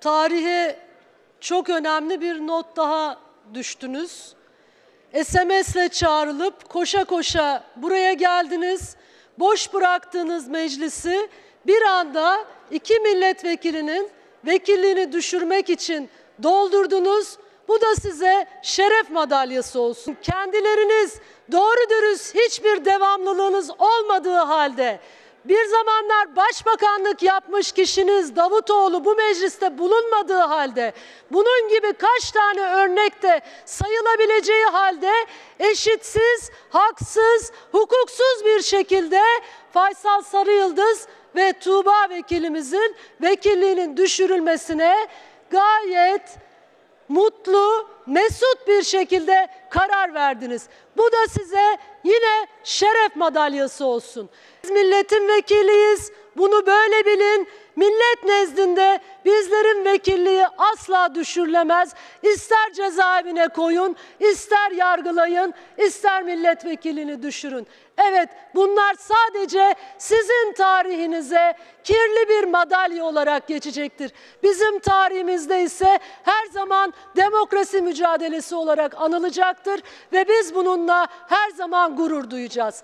tarihe çok önemli bir not daha düştünüz. SMS'le çağrılıp koşa koşa buraya geldiniz. Boş bıraktığınız meclisi bir anda iki milletvekilinin vekilliğini düşürmek için doldurdunuz. Bu da size şeref madalyası olsun. Kendileriniz doğru dürüst hiçbir devamlılığınız olmadığı halde bir zamanlar başbakanlık yapmış kişiniz Davutoğlu bu mecliste bulunmadığı halde, bunun gibi kaç tane örnekte sayılabileceği halde eşitsiz, haksız, hukuksuz bir şekilde Faysal Sarıyıldız ve Tuğba vekilimizin vekilliğinin düşürülmesine gayet mutlu, mesut bir şekilde karar verdiniz. Bu da size yine şeref madalyası olsun. Biz milletin vekiliyiz, bunu böyle bilin. Millet nezdinde bizlerin vekilliği asla düşürülemez. İster cezaevine koyun, ister yargılayın, ister milletvekilini düşürün. Evet, bunlar sadece sizin tarihinize kirli bir madalya olarak geçecektir. Bizim tarihimizde ise her zaman demokrasi mücadelesi olarak anılacaktır ve biz bununla her zaman gurur duyacağız.